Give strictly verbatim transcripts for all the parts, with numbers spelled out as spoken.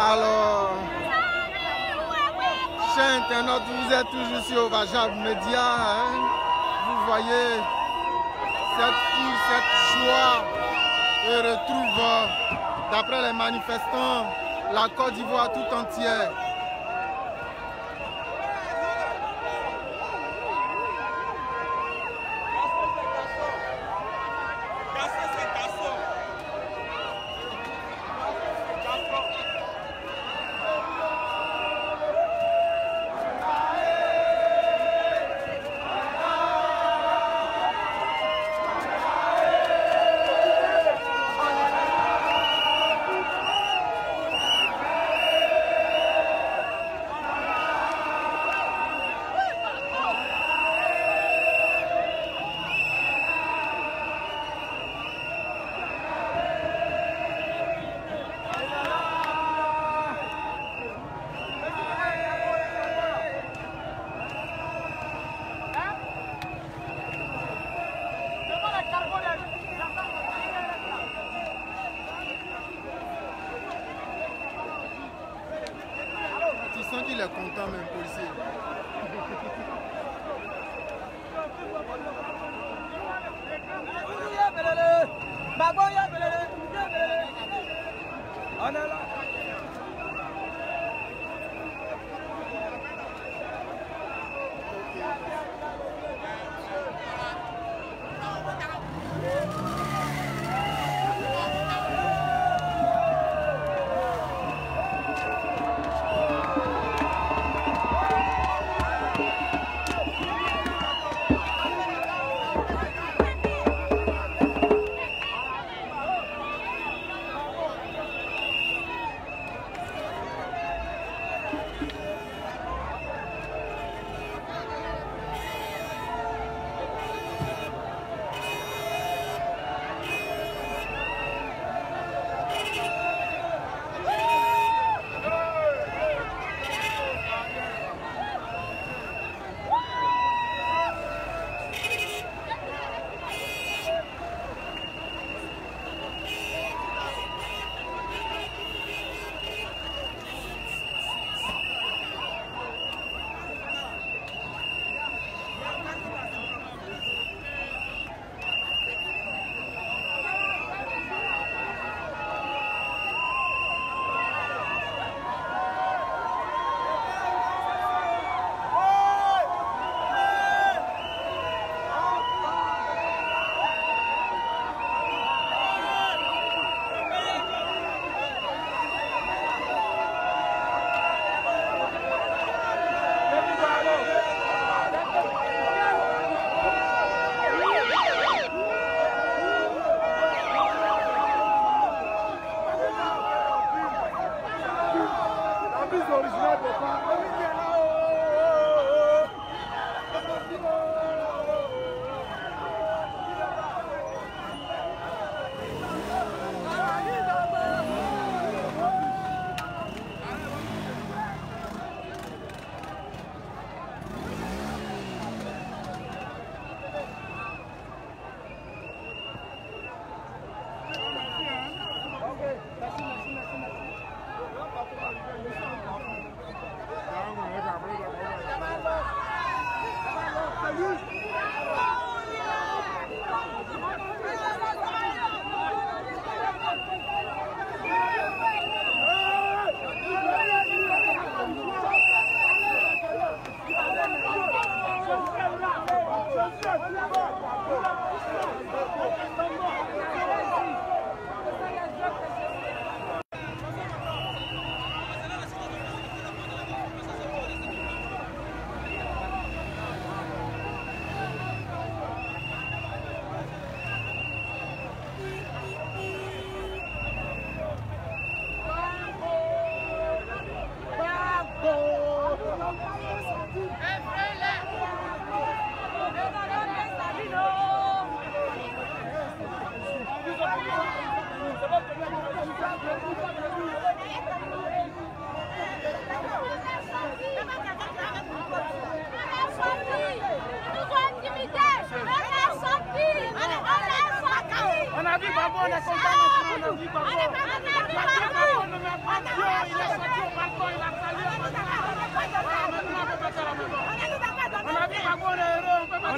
Alors, chers internautes, vous êtes toujours sur Ovajab Media. Hein? Vous voyez cette foule, cette joie et retrouve, d'après les manifestants, la Côte d'Ivoire tout entière. Il est content même policier. On est là. Merci, merci, merci.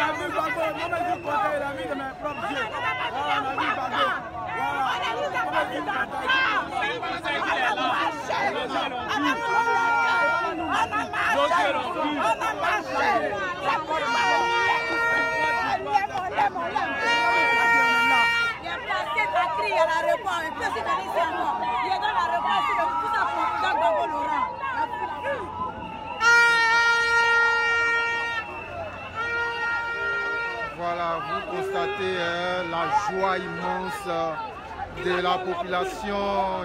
On a vu Gbagbo, moi je suis côté l'ami de mes propres yeux. On a vu Gbagbo. On a vu Gbagbo. On a marché. On a marché. C'est pour il y a la réponse, il peut se donner ici à moi. Il est dans la réponse, il est tout à fait dans Gbagbo Laurent. Voilà, vous constatez hein, la joie immense de la population,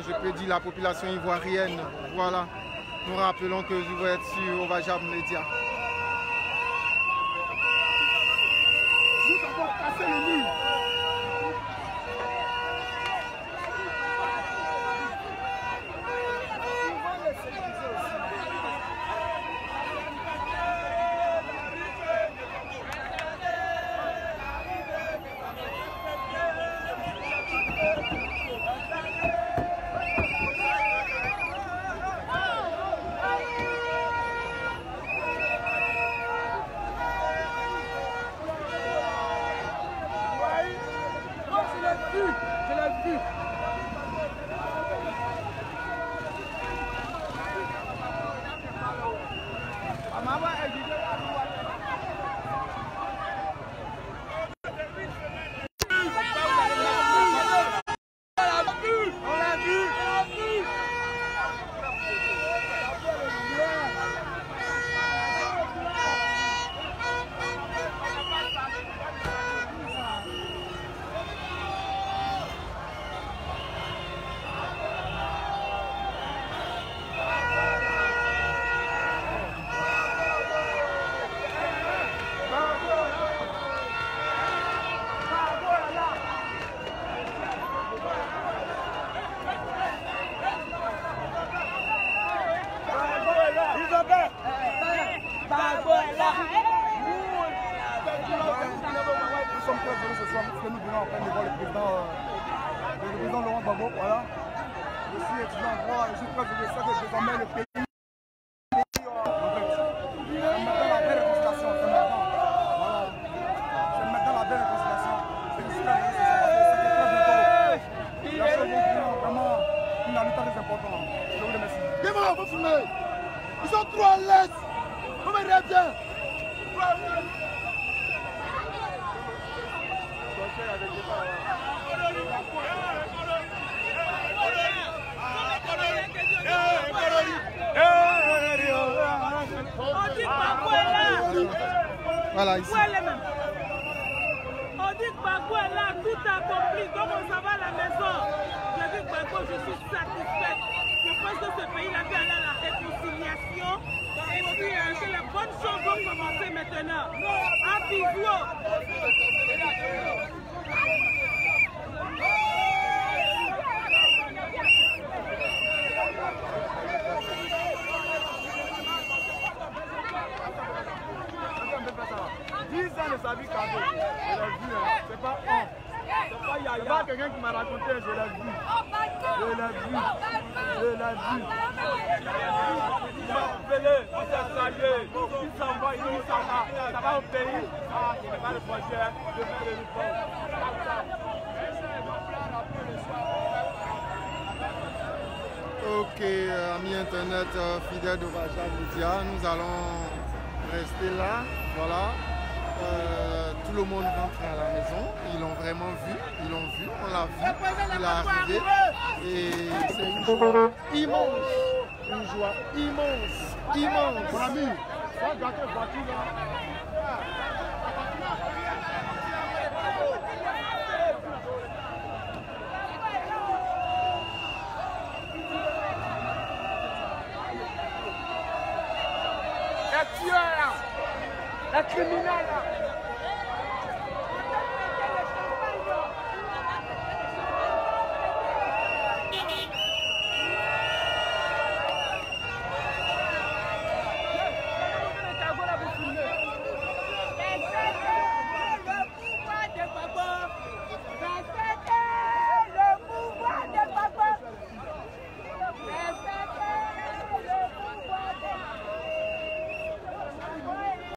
je peux dire la population ivoirienne. Voilà, nous rappelons que vous êtes sur Ovajab Media. Nous avons cassé le lit. Voilà, ici. On dit que Gbagbo est là, tout accompli, donc on s'en va à la maison. Je dis que Gbagbo, je suis satisfaite. Je pense que ce pays-là va aller à la réconciliation. Et puis euh, que les bonnes choses vont commencer maintenant. Un bisou. dix ans de sa vie cadeau, je l'ai vu, hein. C'est pas un, c'est pas Yaya, c'est pas quelqu'un qui m'a raconté, je l'ai vu, je l'ai vu, je l'ai vu. Il m'a appelé, on s'est salué, il s'en va, il s'en va, ça va au pays, ah, il n'est pas le projet, je vais le reprendre. Ok, amis internet fidèles d'Ovajab Media, nous allons rester là, voilà. Euh, tout le monde rentre à la maison, ils l'ont vraiment vu, ils l'ont vu, on l'a vu, il est arrivé et c'est une joie immense, une joie immense, immense. Mon ami, ça doit être bâti là. La tueur là, la criminelle là.